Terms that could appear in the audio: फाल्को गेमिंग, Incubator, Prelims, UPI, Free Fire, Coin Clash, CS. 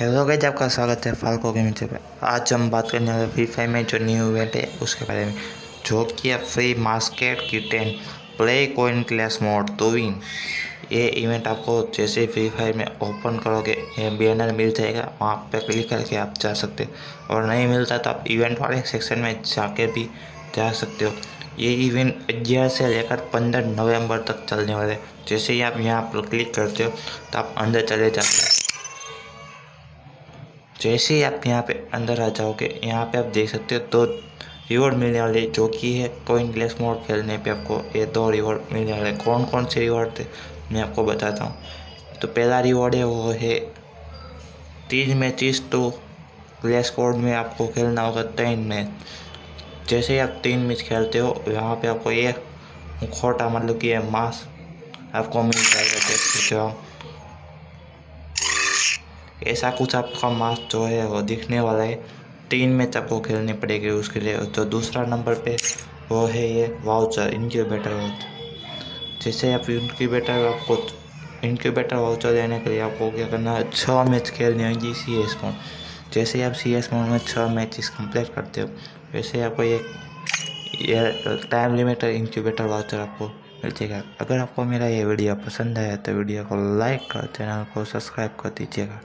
Hello guys, आपका स्वागत है फाल्को गेमिंग पे। आज हम बात करने वाले फ्री फायर में जो न्यू इवेंट है उसके बारे में, जो कि free musket kitten play coin clash mode to win. ये इवेंट आपको जैसे फ्री फायर में ओपन करोगे ये बैनर मिल जाएगा, वहाँ पे क्लिक करके आप जा सकते हो, और नहीं मिलता तो आप इवेंट वाले सेक्शन में जाके भी जा सकते हो। ये इवेंट 11 से लेकर 15 नवंबर तक चलने वाले। जैसे ही आप यहाँ पर क्लिक करते हो तो आप अंदर चले जाते हैं। जैसे ही आप यहाँ पे अंदर आ जाओगे, यहाँ पे आप देख सकते हो 2 रिवॉर्ड मिलने वाले, जो कि है कॉइन क्लैश मोड खेलने पे आपको ये 2 रिवॉर्ड मिलने वाले। कौन कौन से रिवॉर्ड थे मैं आपको बताता हूँ। तो पहला रिवॉर्ड है वो है 3 मैचेस। तो क्लैश कोड में आपको खेलना होगा 3 मैच। जैसे ही आप 3 मैच खेलते हो, यहाँ पर आपको ये मुखौटा मतलब कि ये मास्क आपको मिल जाएगा। देख सकते हो ऐसा कुछ आपका मास्क जो है वो दिखने वाला है। 3 मैच आपको खेलने पड़ेगी उसके लिए। तो दूसरा नंबर पे वो है ये वाउचर इनक्यूबेटर वाउचर। जैसे आप इनक्यूबेटर वाउचर लेने के लिए आपको क्या करना है, 6 मैच खेलने होंगी CS मोड। जैसे आप CS मोड में 6 मैचेस कंप्लीट करते हो, वैसे आपको ये टाइम लिमिटेड इनक्यूबेटर वाउचर आपको मिल जाएगा। अगर आपको मेरा ये वीडियो पसंद आया तो वीडियो को लाइक कर, चैनल को सब्सक्राइब कर दीजिएगा।